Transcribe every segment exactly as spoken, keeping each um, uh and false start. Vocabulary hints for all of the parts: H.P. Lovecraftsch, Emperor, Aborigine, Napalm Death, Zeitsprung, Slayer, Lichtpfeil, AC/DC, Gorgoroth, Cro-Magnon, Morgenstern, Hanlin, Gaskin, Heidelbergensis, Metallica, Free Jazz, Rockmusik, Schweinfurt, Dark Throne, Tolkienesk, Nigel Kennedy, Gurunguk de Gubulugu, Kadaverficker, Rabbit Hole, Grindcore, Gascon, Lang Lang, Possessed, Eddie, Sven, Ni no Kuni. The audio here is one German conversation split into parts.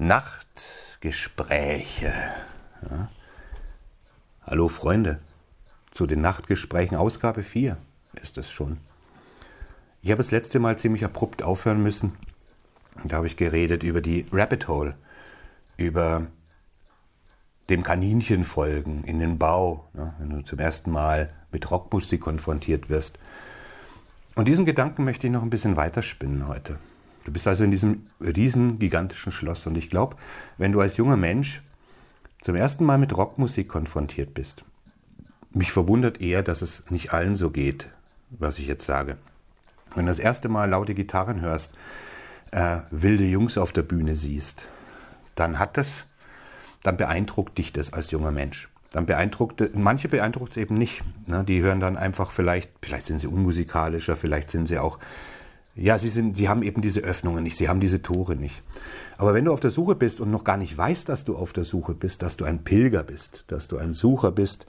Nachtgespräche. Ja. Hallo Freunde, zu den Nachtgesprächen, Ausgabe vier ist es schon. Ich habe das letzte Mal ziemlich abrupt aufhören müssen. Da habe ich geredet über die Rabbit Hole, über dem Kaninchen folgen in den Bau, ne, wenn du zum ersten Mal mit Rockmusik konfrontiert wirst. Und diesen Gedanken möchte ich noch ein bisschen weiterspinnen heute. Du bist also in diesem riesen, gigantischen Schloss. Und ich glaube, wenn du als junger Mensch zum ersten Mal mit Rockmusik konfrontiert bist, mich verwundert eher, dass es nicht allen so geht, was ich jetzt sage. Wenn du das erste Mal laute Gitarren hörst, äh, wilde Jungs auf der Bühne siehst, dann hat das, dann beeindruckt dich das als junger Mensch. Dann beeindruckt, manche beeindruckt es eben nicht. Ne? Die hören dann einfach vielleicht, vielleicht sind sie unmusikalischer, vielleicht sind sie auch, ja, sie sind, sie haben eben diese Öffnungen nicht, sie haben diese Tore nicht. Aber wenn du auf der Suche bist und noch gar nicht weißt, dass du auf der Suche bist, dass du ein Pilger bist, dass du ein Sucher bist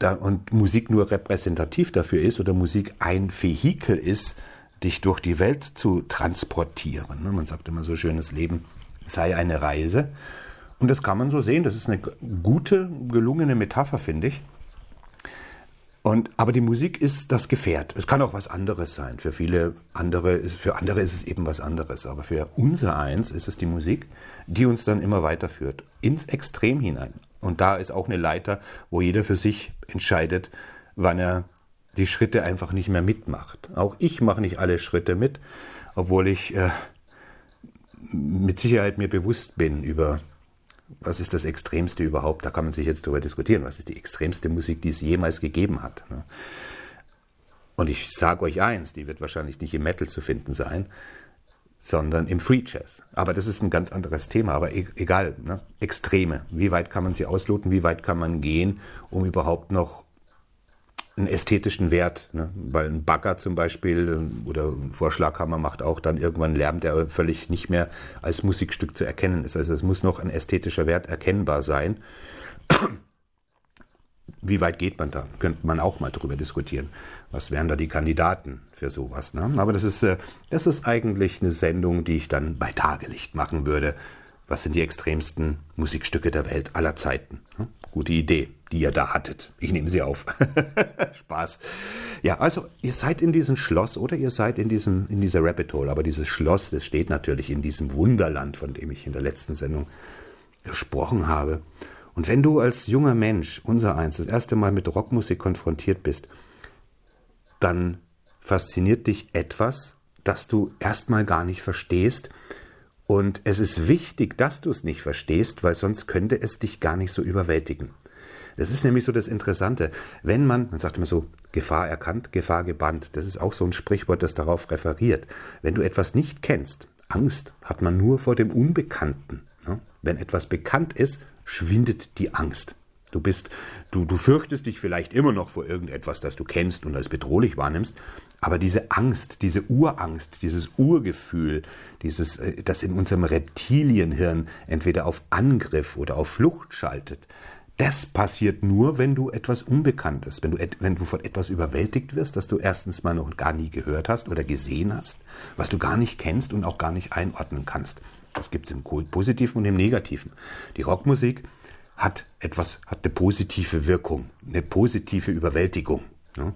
da, und Musik nur repräsentativ dafür ist oder Musik ein Vehikel ist, dich durch die Welt zu transportieren. Ne? Man sagt immer so schön, das Leben sei eine Reise. Und das kann man so sehen, das ist eine gute, gelungene Metapher, finde ich. Und, aber die Musik ist das Gefährt. Es kann auch was anderes sein. Für viele andere, für andere ist es eben was anderes. Aber für unser Eins ist es die Musik, die uns dann immer weiterführt. Ins Extrem hinein. Und da ist auch eine Leiter, wo jeder für sich entscheidet, wann er die Schritte einfach nicht mehr mitmacht. Auch ich mache nicht alle Schritte mit, obwohl ich äh, mit Sicherheit mir bewusst bin über... Was ist das Extremste überhaupt? Da kann man sich jetzt darüber diskutieren. Was ist die extremste Musik, die es jemals gegeben hat? Und ich sage euch eins, die wird wahrscheinlich nicht im Metal zu finden sein, sondern im Free Jazz. Aber das ist ein ganz anderes Thema. Aber egal, ne? Extreme. Wie weit kann man sie ausloten? Wie weit kann man gehen, um überhaupt noch einen ästhetischen Wert, ne? Weil ein Bagger zum Beispiel oder ein Vorschlaghammer macht auch dann irgendwann Lärm, der völlig nicht mehr als Musikstück zu erkennen ist. Also es muss noch ein ästhetischer Wert erkennbar sein. Wie weit geht man da? Könnte man auch mal drüber diskutieren. Was wären da die Kandidaten für sowas? Ne? Aber das ist, das ist eigentlich eine Sendung, die ich dann bei Tagelicht machen würde. Was sind die extremsten Musikstücke der Welt aller Zeiten? Ne? Gute Idee, die ihr da hattet. Ich nehme sie auf. Spaß. Ja, also ihr seid in diesem Schloss oder ihr seid in, diesem, in dieser Rabbit Hole. Aber dieses Schloss, das steht natürlich in diesem Wunderland, von dem ich in der letzten Sendung gesprochen habe. Und wenn du als junger Mensch, unser Eins, das erste Mal mit Rockmusik konfrontiert bist, dann fasziniert dich etwas, das du erstmal gar nicht verstehst. Und es ist wichtig, dass du es nicht verstehst, weil sonst könnte es dich gar nicht so überwältigen. Das ist nämlich so das Interessante. Wenn man, man sagt immer so, Gefahr erkannt, Gefahr gebannt. Das ist auch so ein Sprichwort, das darauf referiert. Wenn du etwas nicht kennst, Angst hat man nur vor dem Unbekannten. Wenn etwas bekannt ist, schwindet die Angst. Du bist, du, du fürchtest dich vielleicht immer noch vor irgendetwas, das du kennst und als bedrohlich wahrnimmst, aber diese Angst, diese Urangst, dieses Urgefühl, dieses, das in unserem Reptilienhirn entweder auf Angriff oder auf Flucht schaltet, das passiert nur, wenn du etwas Unbekanntes, wenn du, wenn du von etwas überwältigt wirst, das du erstens mal noch gar nie gehört hast oder gesehen hast, was du gar nicht kennst und auch gar nicht einordnen kannst. Das gibt es im Positiven und im Negativen. Die Rockmusik hat etwas, hat eine positive Wirkung, eine positive Überwältigung. Ja?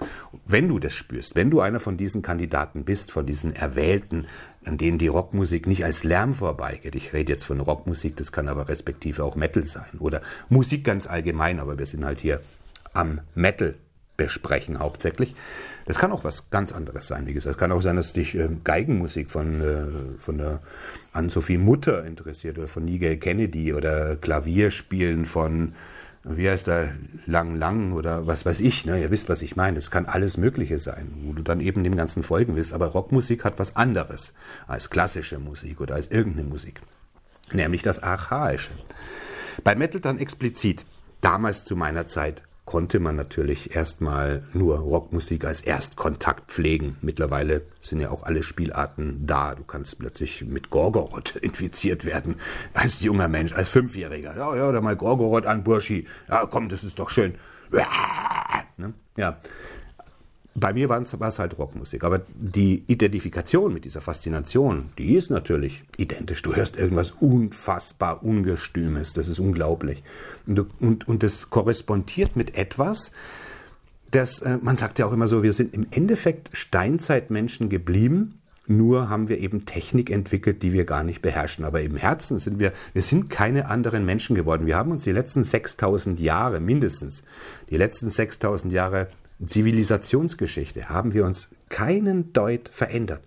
Wenn du das spürst, wenn du einer von diesen Kandidaten bist, von diesen Erwählten, an denen die Rockmusik nicht als Lärm vorbeigeht, ich rede jetzt von Rockmusik, das kann aber respektive auch Metal sein oder Musik ganz allgemein, aber wir sind halt hier am Metal besprechen hauptsächlich. Das kann auch was ganz anderes sein, wie gesagt. Es kann auch sein, dass dich äh, Geigenmusik von, äh, von der Anne-Sophie Mutter interessiert oder von Nigel Kennedy oder Klavierspielen von, wie heißt der, Lang Lang oder was weiß ich. Ne? Ihr wisst, was ich meine. Das kann alles Mögliche sein, wo du dann eben dem Ganzen folgen willst. Aber Rockmusik hat was anderes als klassische Musik oder als irgendeine Musik. Nämlich das Archaische. Bei Metal dann explizit. Damals zu meiner Zeit konnte man natürlich erstmal nur Rockmusik als Erstkontakt pflegen. Mittlerweile sind ja auch alle Spielarten da. Du kannst plötzlich mit Gorgoroth infiziert werden, als junger Mensch, als Fünfjähriger. Ja, ja, oder mal Gorgoroth an, Burschi. Ja, komm, das ist doch schön. Ja, bei mir war es halt Rockmusik. Aber die Identifikation mit dieser Faszination, die ist natürlich identisch. Du hörst irgendwas unfassbar Ungestümes. Das ist unglaublich. Und, und, und das korrespondiert mit etwas, das, man sagt ja auch immer so, wir sind im Endeffekt Steinzeitmenschen geblieben, nur haben wir eben Technik entwickelt, die wir gar nicht beherrschen. Aber im Herzen sind wir, wir sind keine anderen Menschen geworden. Wir haben uns die letzten sechstausend Jahre mindestens, die letzten sechstausend Jahre Zivilisationsgeschichte haben wir uns keinen Deut verändert.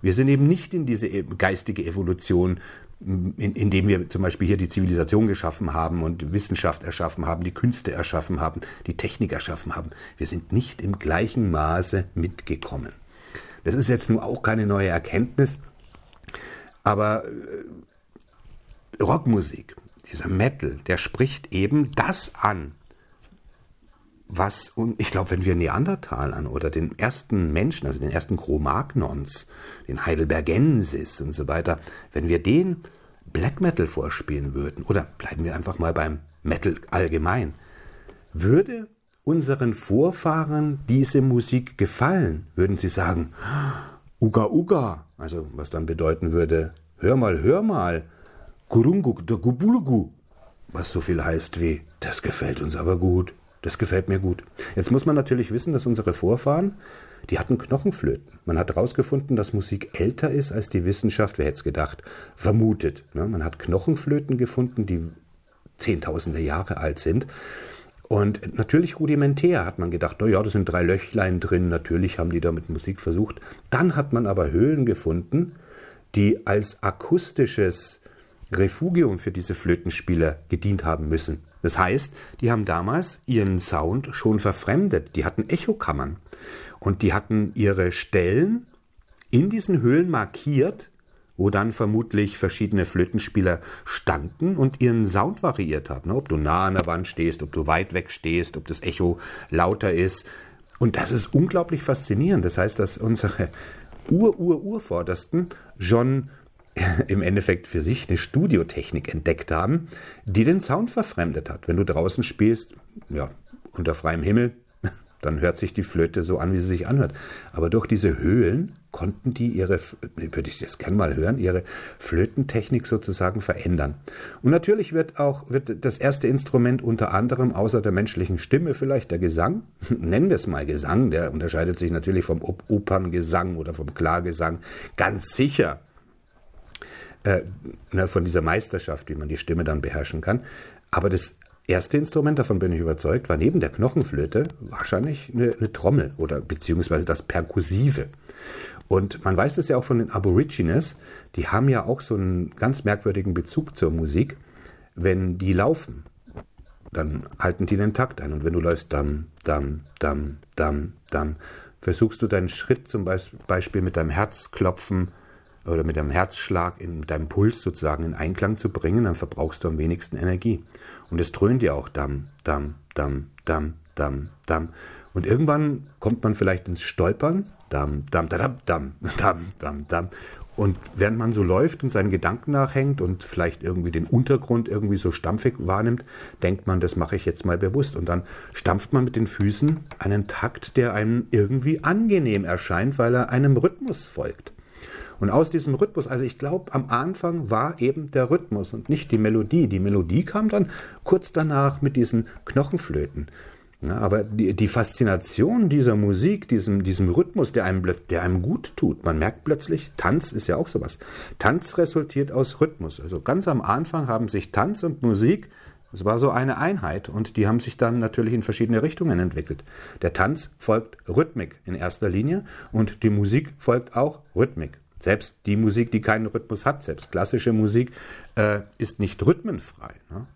Wir sind eben nicht in diese geistige Evolution, in, indem wir zum Beispiel hier die Zivilisation geschaffen haben und Wissenschaft erschaffen haben, die Künste erschaffen haben, die Technik erschaffen haben. Wir sind nicht im gleichen Maße mitgekommen. Das ist jetzt nun auch keine neue Erkenntnis, aber Rockmusik, dieser Metal, der spricht eben das an, was, und ich glaube, wenn wir Neandertalern oder den ersten Menschen, also den ersten Cro-Magnons, den Heidelbergensis und so weiter, wenn wir den Black Metal vorspielen würden, oder bleiben wir einfach mal beim Metal allgemein, würde unseren Vorfahren diese Musik gefallen, würden sie sagen, Uga Uga, also was dann bedeuten würde, hör mal, hör mal, Gurunguk de Gubulugu, was so viel heißt wie, das gefällt uns aber gut. Das gefällt mir gut. Jetzt muss man natürlich wissen, dass unsere Vorfahren, die hatten Knochenflöten. Man hat herausgefunden, dass Musik älter ist als die Wissenschaft, wer hätte es gedacht, vermutet. Man hat Knochenflöten gefunden, die zehntausende Jahre alt sind. Und natürlich rudimentär hat man gedacht, naja, das sind drei Löchlein drin, natürlich haben die da mit Musik versucht. Dann hat man aber Höhlen gefunden, die als akustisches Refugium für diese Flötenspieler gedient haben müssen. Das heißt, die haben damals ihren Sound schon verfremdet. Die hatten Echokammern und die hatten ihre Stellen in diesen Höhlen markiert, wo dann vermutlich verschiedene Flötenspieler standen und ihren Sound variiert haben. Ob du nah an der Wand stehst, ob du weit weg stehst, ob das Echo lauter ist. Und das ist unglaublich faszinierend. Das heißt, dass unsere Ur-Ur-Urvordersten schon im Endeffekt für sich eine Studiotechnik entdeckt haben, die den Sound verfremdet hat. Wenn du draußen spielst, ja, unter freiem Himmel, dann hört sich die Flöte so an, wie sie sich anhört. Aber durch diese Höhlen konnten die ihre, würde ich das gerne mal hören, ihre Flötentechnik sozusagen verändern. Und natürlich wird auch wird das erste Instrument unter anderem außer der menschlichen Stimme vielleicht der Gesang, nennen wir es mal Gesang, der unterscheidet sich natürlich vom Operngesang oder vom Klargesang ganz sicher von dieser Meisterschaft, wie man die Stimme dann beherrschen kann. Aber das erste Instrument, davon bin ich überzeugt, war neben der Knochenflöte wahrscheinlich eine, eine Trommel oder beziehungsweise das Perkussive. Und man weiß das ja auch von den Aborigines, die haben ja auch so einen ganz merkwürdigen Bezug zur Musik. Wenn die laufen, dann halten die den Takt ein. Und wenn du läufst, dam, dam, dam, dam, dam, versuchst du deinen Schritt zum Beispiel mit deinem Herzklopfen oder mit deinem Herzschlag, in, mit deinem Puls sozusagen in Einklang zu bringen, dann verbrauchst du am wenigsten Energie. Und es dröhnt ja auch dam, dam, dam, dam, dam, dam. Und irgendwann kommt man vielleicht ins Stolpern, dam, dam, dam, dam, dam, dam, dam. Und während man so läuft und seinen Gedanken nachhängt und vielleicht irgendwie den Untergrund irgendwie so stampfig wahrnimmt, denkt man, das mache ich jetzt mal bewusst. Und dann stampft man mit den Füßen einen Takt, der einem irgendwie angenehm erscheint, weil er einem Rhythmus folgt. Und aus diesem Rhythmus, also ich glaube, am Anfang war eben der Rhythmus und nicht die Melodie. Die Melodie kam dann kurz danach mit diesen Knochenflöten. Ja, aber die, die Faszination dieser Musik, diesem, diesem Rhythmus, der einem, der einem gut tut, man merkt plötzlich, Tanz ist ja auch sowas. Tanz resultiert aus Rhythmus. Also ganz am Anfang haben sich Tanz und Musik, es war so eine Einheit und die haben sich dann natürlich in verschiedene Richtungen entwickelt. Der Tanz folgt Rhythmik in erster Linie und die Musik folgt auch Rhythmik. Selbst die Musik, die keinen Rhythmus hat, selbst klassische Musik, äh, ist nicht rhythmenfrei. Ne?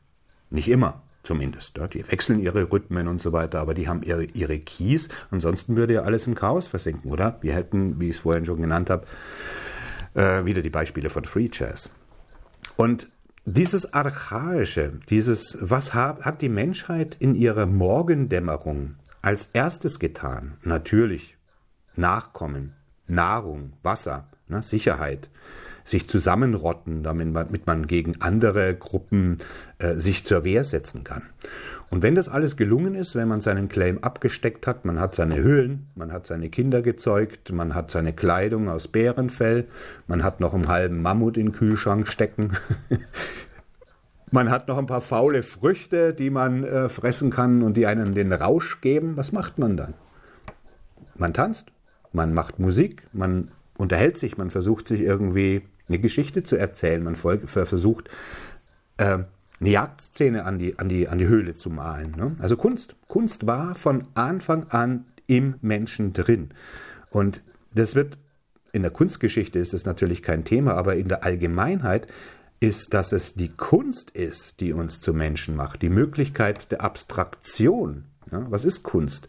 Nicht immer, zumindest. Ja? Die wechseln ihre Rhythmen und so weiter, aber die haben ihre, ihre Keys. Ansonsten würde ja alles im Chaos versinken, oder? Wir hätten, wie ich es vorhin schon genannt habe, äh, wieder die Beispiele von Free Jazz. Und dieses Archaische, dieses, was hat, hat die Menschheit in ihrer Morgendämmerung als erstes getan? Natürlich Nachkommen, Nahrung, Wasser, Sicherheit. sich zusammenrotten, damit man gegen andere Gruppen äh, sich zur Wehr setzen kann. Und wenn das alles gelungen ist, wenn man seinen Claim abgesteckt hat, man hat seine Höhlen, man hat seine Kinder gezeugt, man hat seine Kleidung aus Bärenfell, man hat noch einen halben Mammut in den Kühlschrank stecken, man hat noch ein paar faule Früchte, die man äh, fressen kann und die einem den Rausch geben, was macht man dann? Man tanzt, man macht Musik, man unterhält sich, man versucht sich irgendwie eine Geschichte zu erzählen, man versucht äh, eine Jagdszene an die, an die, an die Höhle zu malen. Ne? Also Kunst. Kunst war von Anfang an im Menschen drin. Und das wird, in der Kunstgeschichte ist das natürlich kein Thema, aber in der Allgemeinheit ist, dass es die Kunst ist, die uns zu Menschen macht. Die Möglichkeit der Abstraktion. Ne? Was ist Kunst?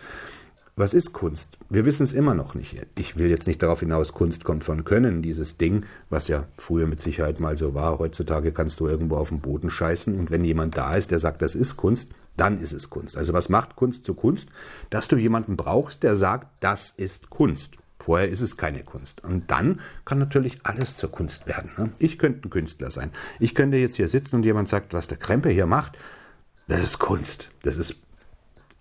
Was ist Kunst? Wir wissen es immer noch nicht. Ich will jetzt nicht darauf hinaus, Kunst kommt von Können, dieses Ding, was ja früher mit Sicherheit mal so war. Heutzutage kannst du irgendwo auf den Boden scheißen und wenn jemand da ist, der sagt, das ist Kunst, dann ist es Kunst. Also was macht Kunst zu Kunst? Dass du jemanden brauchst, der sagt, das ist Kunst. Vorher ist es keine Kunst. Und dann kann natürlich alles zur Kunst werden. Ich könnte ein Künstler sein. Ich könnte jetzt hier sitzen und jemand sagt, was der Krempe hier macht, das ist Kunst. Das ist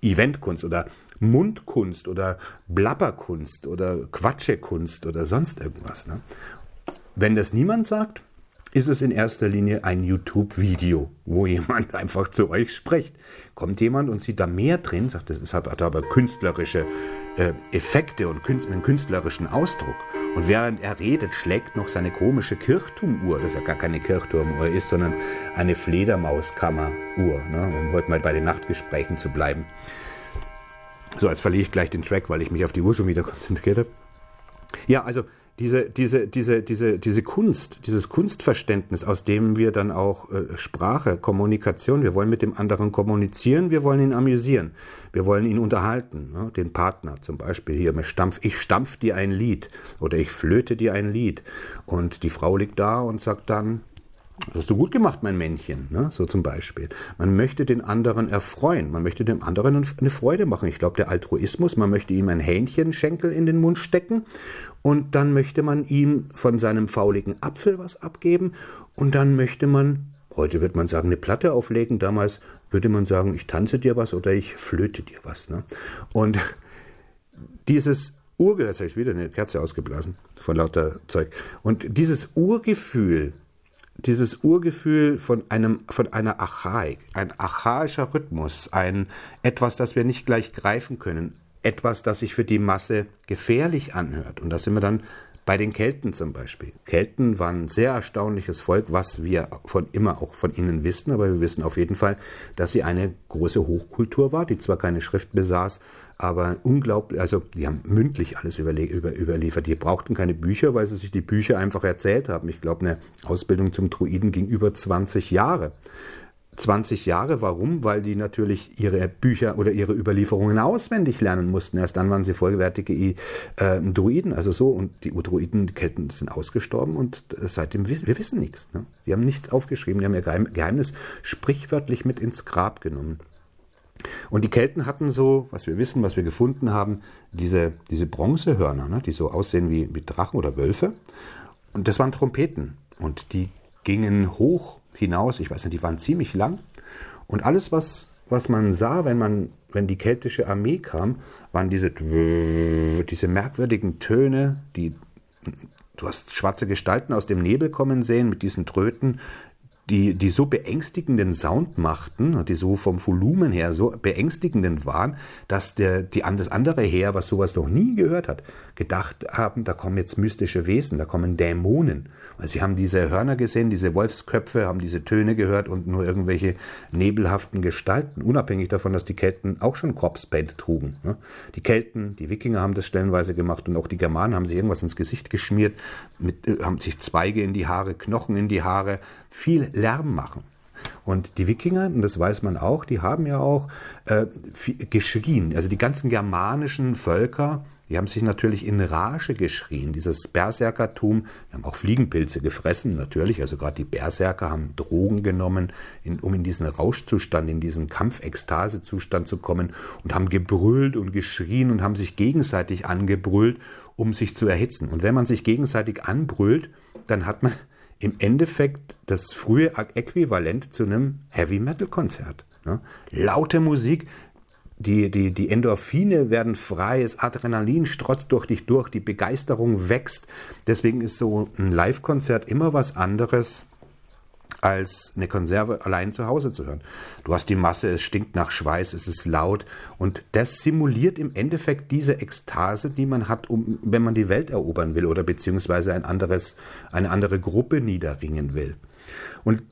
Eventkunst oder Mundkunst oder Blabberkunst oder Quatschekunst oder sonst irgendwas. Ne? Wenn das niemand sagt, ist es in erster Linie ein YouTube-Video, wo jemand einfach zu euch spricht. Kommt jemand und sieht da mehr drin, sagt, das hat aber künstlerische äh, Effekte und einen künstlerischen Ausdruck. Und während er redet, schlägt noch seine komische Kirchturmuhr, das ja gar keine Kirchturmuhr ist, sondern eine Fledermauskammeruhr, ne? Um heute mal bei den Nachtgesprächen zu bleiben. So, jetzt verliere ich gleich den Track, weil ich mich auf die Uhr schon wieder konzentriert habe. Ja, also diese, diese, diese, diese, diese Kunst, dieses Kunstverständnis, aus dem wir dann auch äh, Sprache, Kommunikation, wir wollen mit dem anderen kommunizieren, wir wollen ihn amüsieren, wir wollen ihn unterhalten, ne? Den Partner zum Beispiel hier, mit Stampf, ich stampf dir ein Lied oder ich flöte dir ein Lied und die Frau liegt da und sagt dann, das hast du gut gemacht, mein Männchen, ne? So zum Beispiel. Man möchte den anderen erfreuen, man möchte dem anderen eine Freude machen. Ich glaube, der Altruismus, man möchte ihm ein Hähnchenschenkel in den Mund stecken und dann möchte man ihm von seinem fauligen Apfel was abgeben und dann möchte man, heute wird man sagen, eine Platte auflegen, damals würde man sagen, ich tanze dir was oder ich flöte dir was. Ne? Und dieses Urgefühl, jetzt habe ich wieder eine Kerze ausgeblasen von lauter Zeug, und dieses Urgefühl, Dieses Urgefühl von einem, von einer Archaik, ein archaischer Rhythmus, ein etwas, das wir nicht gleich greifen können, etwas, das sich für die Masse gefährlich anhört. Und da sind wir dann bei den Kelten zum Beispiel. Kelten waren ein sehr erstaunliches Volk, was wir von immer auch von ihnen wissen, aber wir wissen auf jeden Fall, dass sie eine große Hochkultur war, die zwar keine Schrift besaß, aber unglaublich, also die haben mündlich alles überle- über, überliefert. Die brauchten keine Bücher, weil sie sich die Bücher einfach erzählt haben. Ich glaube, eine Ausbildung zum Druiden ging über zwanzig Jahre. zwanzig Jahre, warum? Weil die natürlich ihre Bücher oder ihre Überlieferungen auswendig lernen mussten. Erst dann waren sie vollwertige äh, Druiden, also so. Und die Druiden, die Kelten sind ausgestorben und seitdem, wiss- wir wissen nichts. Ne? Die haben nichts aufgeschrieben, die haben ihr Geheim- Geheimnis sprichwörtlich mit ins Grab genommen. Und die Kelten hatten so, was wir wissen, was wir gefunden haben, diese, diese Bronzehörner, ne, die so aussehen wie, wie Drachen oder Wölfe. Und das waren Trompeten. Und die gingen hoch hinaus, ich weiß nicht, die waren ziemlich lang. Und alles, was, was man sah, wenn, man, wenn die keltische Armee kam, waren diese, diese merkwürdigen Töne, die, du hast schwarze Gestalten aus dem Nebel kommen sehen mit diesen Tröten, Die, die so beängstigenden Sound machten, die so vom Volumen her so beängstigenden waren, dass der, die, das andere Heer, was sowas noch nie gehört hat, gedacht haben, da kommen jetzt mystische Wesen, da kommen Dämonen. Also sie haben diese Hörner gesehen, diese Wolfsköpfe, haben diese Töne gehört und nur irgendwelche nebelhaften Gestalten, unabhängig davon, dass die Kelten auch schon Corpspaint trugen. Die Kelten, die Wikinger haben das stellenweise gemacht und auch die Germanen haben sich irgendwas ins Gesicht geschmiert, mit, haben sich Zweige in die Haare, Knochen in die Haare, viel Lärm machen. Und die Wikinger, und das weiß man auch, die haben ja auch äh, geschrien. Also die ganzen germanischen Völker, Die haben sich natürlich in Rage geschrien, dieses Berserkertum. Die haben auch Fliegenpilze gefressen, natürlich. Also gerade die Berserker haben Drogen genommen, in, um in diesen Rauschzustand, in diesen Kampfekstasezustand zu kommen, und haben gebrüllt und geschrien und haben sich gegenseitig angebrüllt, um sich zu erhitzen. Und wenn man sich gegenseitig anbrüllt, dann hat man im Endeffekt das frühe Äquivalent zu einem Heavy-Metal-Konzert. Ne? Laute Musik, die, die, die Endorphine werden frei, das Adrenalin strotzt durch dich durch, die Begeisterung wächst. Deswegen ist so ein Live-Konzert immer was anderes, als eine Konserve allein zu Hause zu hören. Du hast die Masse, es stinkt nach Schweiß, es ist laut, und das simuliert im Endeffekt diese Ekstase, die man hat, um, wenn man die Welt erobern will oder beziehungsweise ein anderes, eine andere Gruppe niederringen will. Und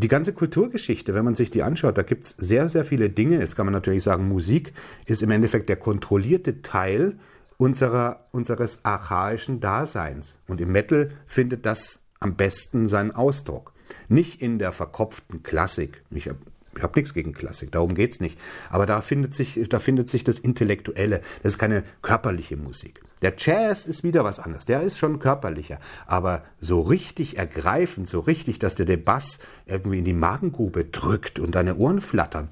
die ganze Kulturgeschichte, wenn man sich die anschaut, da gibt es sehr, sehr viele Dinge. Jetzt kann man natürlich sagen, Musik ist im Endeffekt der kontrollierte Teil unserer, unseres archaischen Daseins. Und im Metal findet das am besten seinen Ausdruck. Nicht in der verkopften Klassik. Ich habe ich hab nichts gegen Klassik, darum geht es nicht. Aber da findet sich, da findet sich das Intellektuelle. Das ist keine körperliche Musik. Der Jazz ist wieder was anderes. Der ist schon körperlicher. Aber so richtig ergreifend, so richtig, dass dir der Bass irgendwie in die Magengrube drückt und deine Ohren flattern,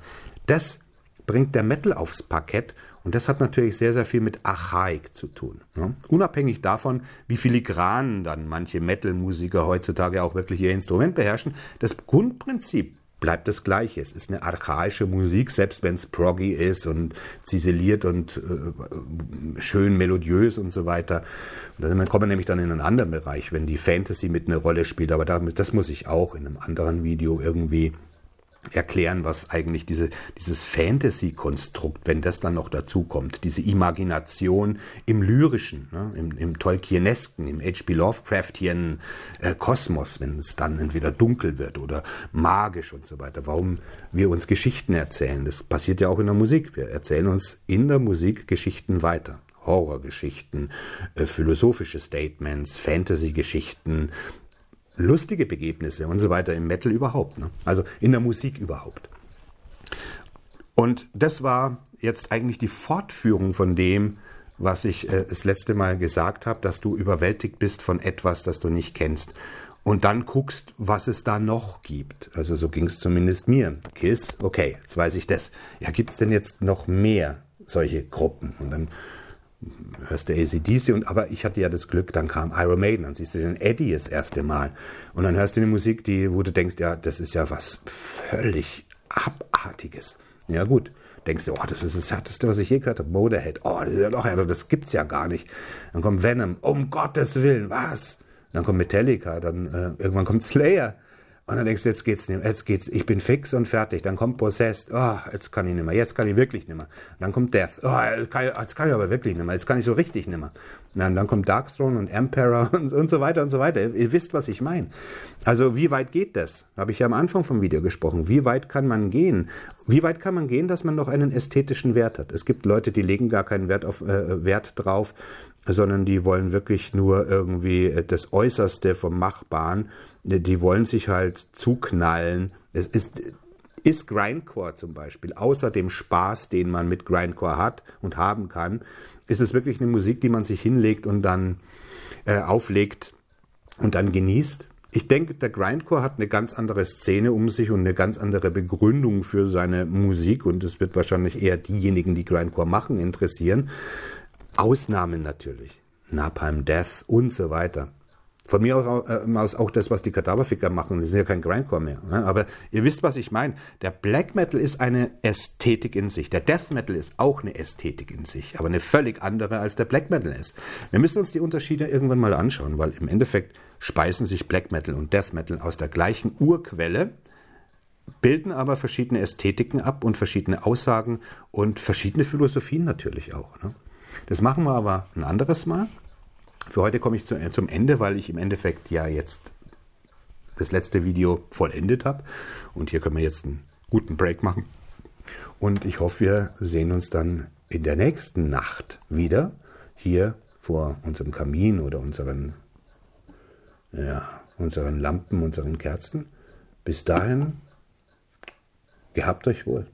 das bringt der Metal aufs Parkett. Und das hat natürlich sehr, sehr viel mit Archaik zu tun. Ne? Unabhängig davon, wie filigran dann manche Metal-Musiker heutzutage auch wirklich ihr Instrument beherrschen, das Grundprinzip bleibt das Gleiche. Es ist eine archaische Musik, selbst wenn es proggy ist und ziseliert und äh, schön melodiös und so weiter. Und dann kommen wir nämlich dann in einen anderen Bereich, wenn die Fantasy mit einer Rolle spielt. Aber damit, das muss ich auch in einem anderen Video irgendwie erklären, was eigentlich diese, dieses Fantasy-Konstrukt, wenn das dann noch dazukommt, diese Imagination im Lyrischen, ne, im, im Tolkienesken, im H P Lovecraftschen äh, Kosmos, wenn es dann entweder dunkel wird oder magisch und so weiter, warum wir uns Geschichten erzählen. Das passiert ja auch in der Musik. Wir erzählen uns in der Musik Geschichten weiter. Horrorgeschichten, äh, philosophische Statements, Fantasy-Geschichten, lustige Begebnisse und so weiter, im Metal überhaupt, ne? Also in der Musik überhaupt. Und das war jetzt eigentlich die Fortführung von dem, was ich äh, das letzte Mal gesagt habe, dass du überwältigt bist von etwas, das du nicht kennst. Und dann guckst, was es da noch gibt. Also so ging es zumindest mir. Kiss, okay, jetzt weiß ich das. Ja, gibt es denn jetzt noch mehr solche Gruppen? Und dann hörst du A C D C, und aber ich hatte ja das Glück, dann kam Iron Maiden, dann siehst du den Eddie das erste Mal und dann hörst du die Musik, die, wo du denkst, ja, das ist ja was völlig Abartiges. Ja gut, denkst du, oh, das ist das Härteste, was ich je gehört habe, Motörhead, oh, das ist ja noch härter, das gibt's ja gar nicht. Dann kommt Venom, um Gottes Willen, was? Dann kommt Metallica, dann äh, irgendwann kommt Slayer. Und dann denkst du, jetzt geht's nicht mehr, jetzt geht's, ich bin fix und fertig. Dann kommt Possessed, oh, jetzt kann ich nicht mehr, jetzt kann ich wirklich nicht mehr. Dann kommt Death, oh, jetzt kann ich, jetzt kann ich aber wirklich nicht mehr, jetzt kann ich so richtig nicht mehr. Dann, dann kommt Dark Throne und Emperor und, und so weiter und so weiter. Ihr, ihr wisst, was ich meine. Also wie weit geht das? Habe ich ja am Anfang vom Video gesprochen. Wie weit kann man gehen? Wie weit kann man gehen, dass man noch einen ästhetischen Wert hat? Es gibt Leute, die legen gar keinen Wert, auf, äh, Wert drauf, sondern die wollen wirklich nur irgendwie das Äußerste vom Machbaren. Die wollen sich halt zuknallen. Es ist, ist Grindcore zum Beispiel, außer dem Spaß, den man mit Grindcore hat und haben kann, ist es wirklich eine Musik, die man sich hinlegt und dann äh, auflegt und dann genießt. Ich denke, der Grindcore hat eine ganz andere Szene um sich und eine ganz andere Begründung für seine Musik, und es wird wahrscheinlich eher diejenigen, die Grindcore machen, interessieren. Ausnahmen natürlich, Napalm Death und so weiter. Von mir aus auch das, was die Kadaverficker machen, das ist ja kein Grindcore mehr. Aber ihr wisst, was ich meine. Der Black Metal ist eine Ästhetik in sich. Der Death Metal ist auch eine Ästhetik in sich, aber eine völlig andere, als der Black Metal ist. Wir müssen uns die Unterschiede irgendwann mal anschauen, weil im Endeffekt speisen sich Black Metal und Death Metal aus der gleichen Urquelle, bilden aber verschiedene Ästhetiken ab und verschiedene Aussagen und verschiedene Philosophien natürlich auch. Ne? Das machen wir aber ein anderes Mal. Für heute komme ich zu, äh, zum Ende, weil ich im Endeffekt ja jetzt das letzte Video vollendet habe. Und hier können wir jetzt einen guten Break machen. Und ich hoffe, wir sehen uns dann in der nächsten Nacht wieder hier vor unserem Kamin oder unseren, ja, unseren Lampen, unseren Kerzen. Bis dahin, gehabt euch wohl.